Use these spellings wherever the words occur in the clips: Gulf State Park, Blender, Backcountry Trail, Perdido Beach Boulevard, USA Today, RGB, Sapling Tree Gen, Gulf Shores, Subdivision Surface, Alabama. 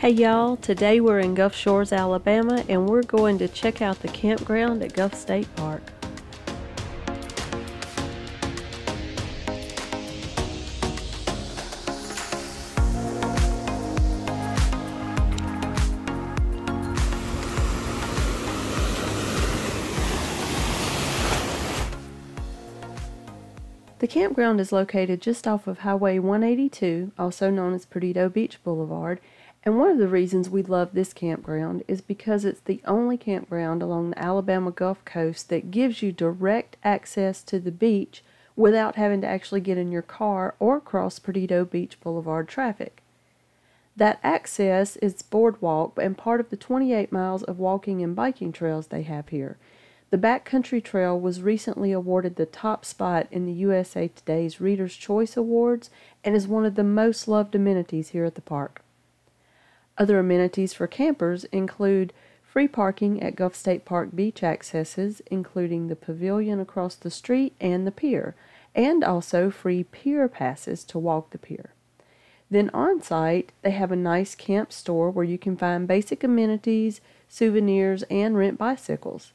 Hey y'all, today we're in Gulf Shores, Alabama, and we're going to check out the campground at Gulf State Park. The campground is located just off of Highway 182, also known as Perdido Beach Boulevard, and one of the reasons we love this campground is because it's the only campground along the Alabama Gulf Coast that gives you direct access to the beach without having to actually get in your car or cross Perdido Beach Boulevard traffic. That access is boardwalk and part of the 28 miles of walking and biking trails they have here. The Backcountry Trail was recently awarded the top spot in the USA Today's Reader's Choice Awards and is one of the most loved amenities here at the park. Other amenities for campers include free parking at Gulf State Park beach accesses, including the pavilion across the street and the pier, and also free pier passes to walk the pier. Then on site, they have a nice camp store where you can find basic amenities, souvenirs, and rent bicycles.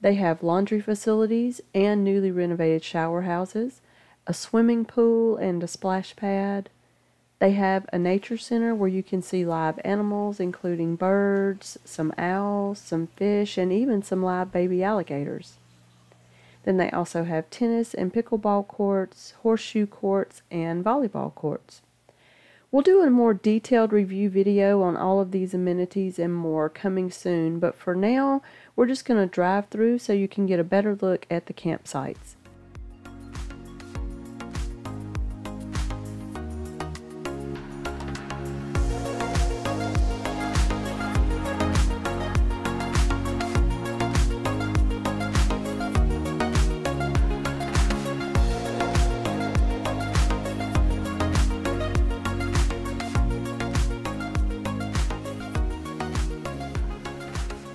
They have laundry facilities and newly renovated shower houses, a swimming pool and a splash pad. They have a nature center where you can see live animals, including birds, some owls, some fish, and even some live baby alligators. Then they also have tennis and pickleball courts, horseshoe courts, and volleyball courts. We'll do a more detailed review video on all of these amenities and more coming soon, but for now, we're just going to drive through so you can get a better look at the campsites.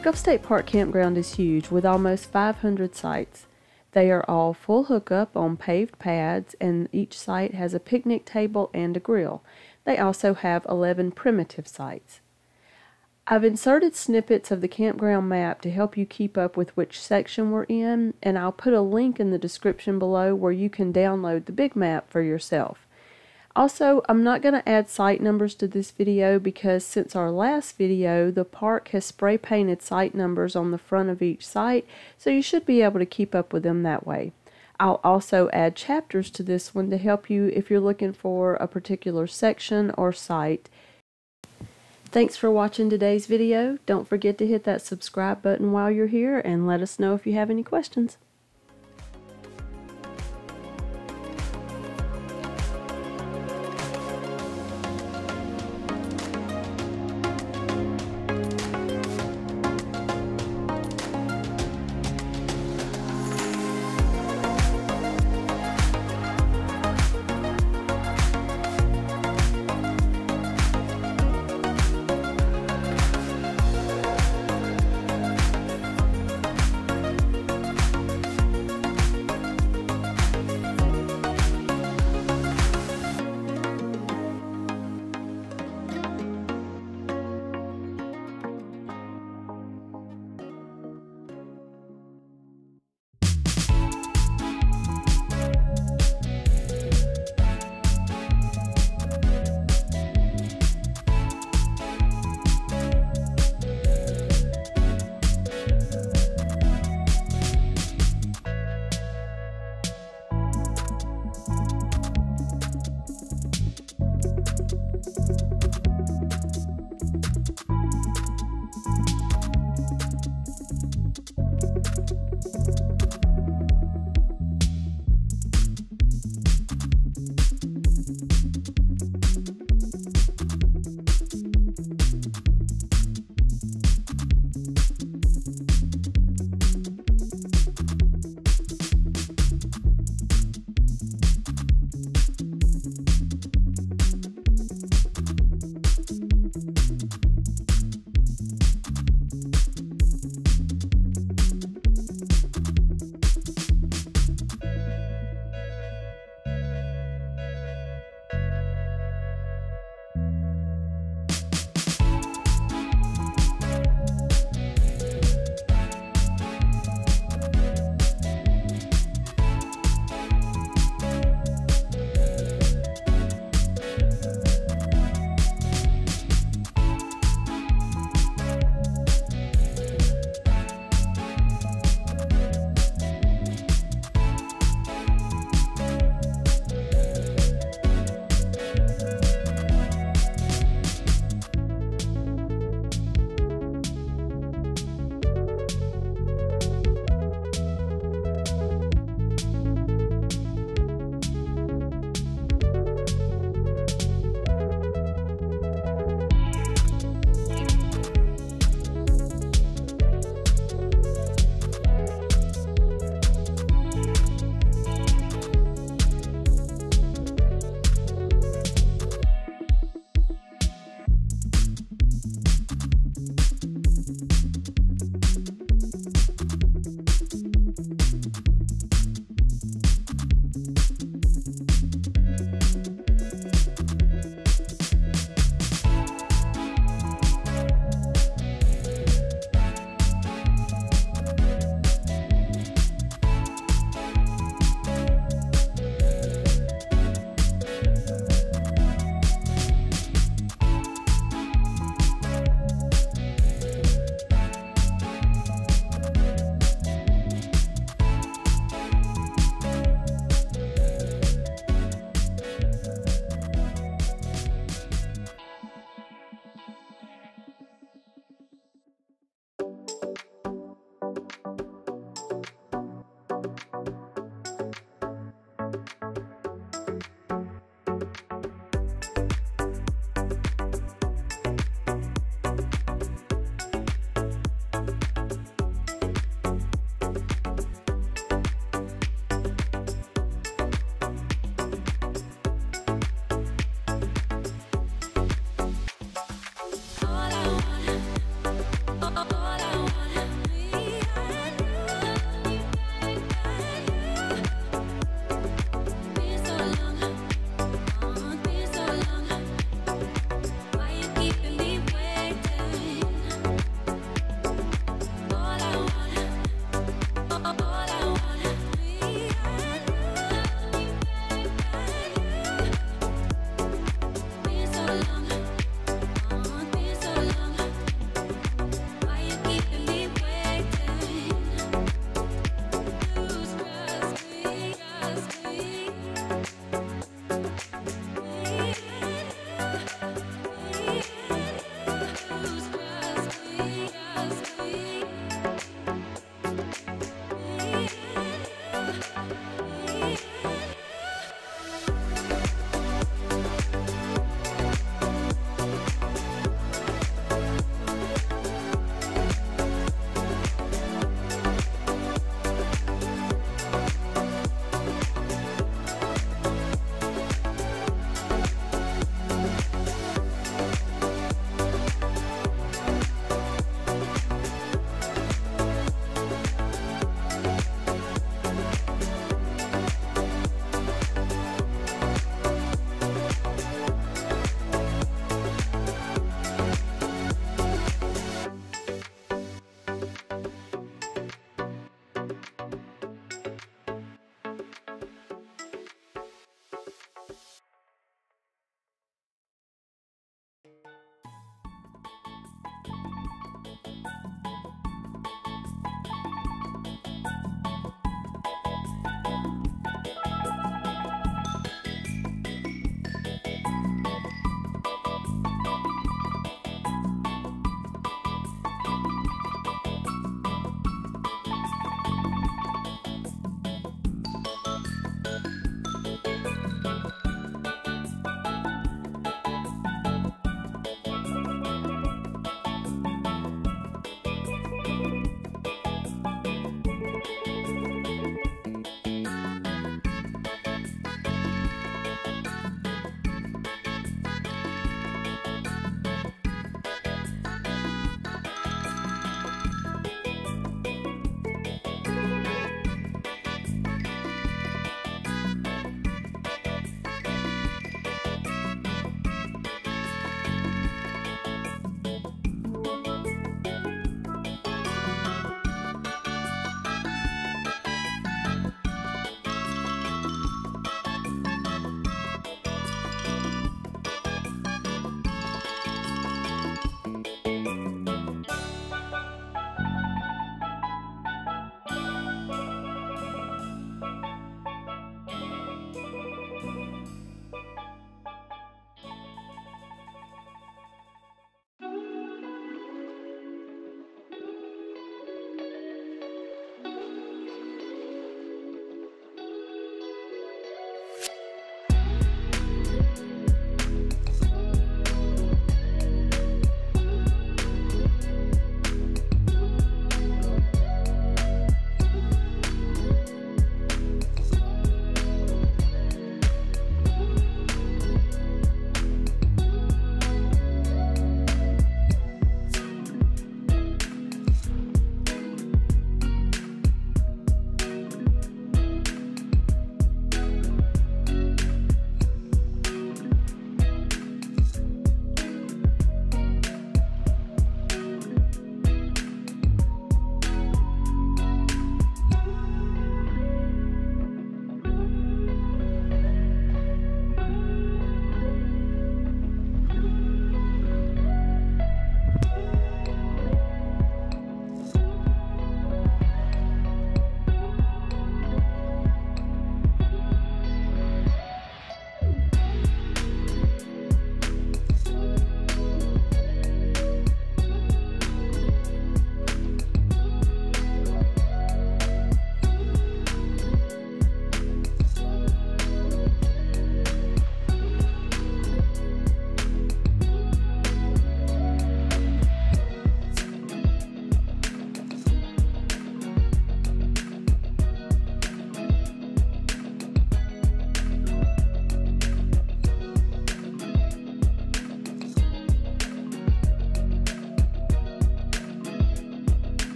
Gulf State Park Campground is huge with almost 500 sites. They are all full hookup on paved pads, and each site has a picnic table and a grill. They also have 11 primitive sites. I've inserted snippets of the campground map to help you keep up with which section we're in, and I'll put a link in the description below where you can download the big map for yourself. Also, I'm not going to add site numbers to this video because since our last video, the park has spray painted site numbers on the front of each site, so you should be able to keep up with them that way. I'll also add chapters to this one to help you if you're looking for a particular section or site. Thanks for watching today's video. Don't forget to hit that subscribe button while you're here and let us know if you have any questions.